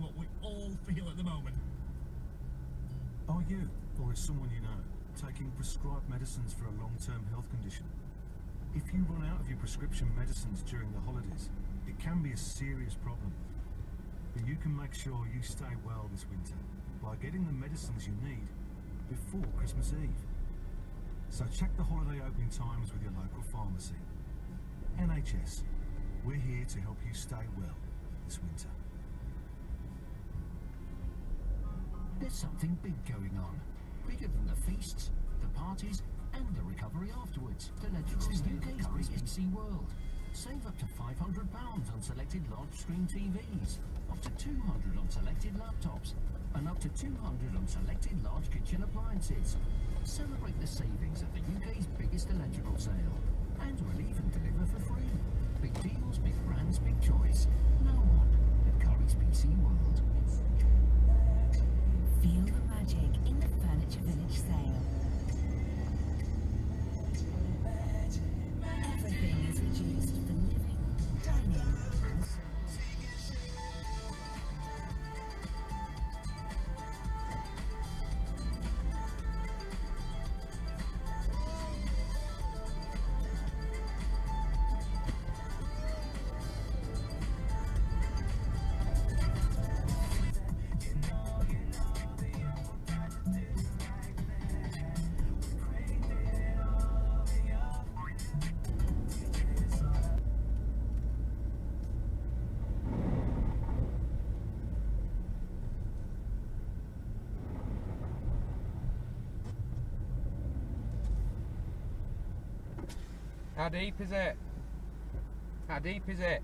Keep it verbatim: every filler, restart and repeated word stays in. What we all feel at the moment. Are you, or is someone you know, taking prescribed medicines for a long-term health condition? If you run out of your prescription medicines during the holidays, it can be a serious problem. But you can make sure you stay well this winter by getting the medicines you need before Christmas Eve. So check the holiday opening times with your local pharmacy. N H S, we're here to help you stay well this winter. There's something big going on. Bigger than the feasts, the parties, and the recovery afterwards. The N H S's new category is P C World. Save up to five hundred pounds on selected large-screen T Vs, up to two hundred on selected laptops, and up to two hundred on selected large kitchen appliances. Celebrate the savings at the U K's biggest electrical sale, and we'll even deliver for free. Big deals, big brands, big choice. No one at Curry's P C World. Feel the magic in the Furniture Village sale. Everything is reduced for living, dining, and how deep is it? How deep is it?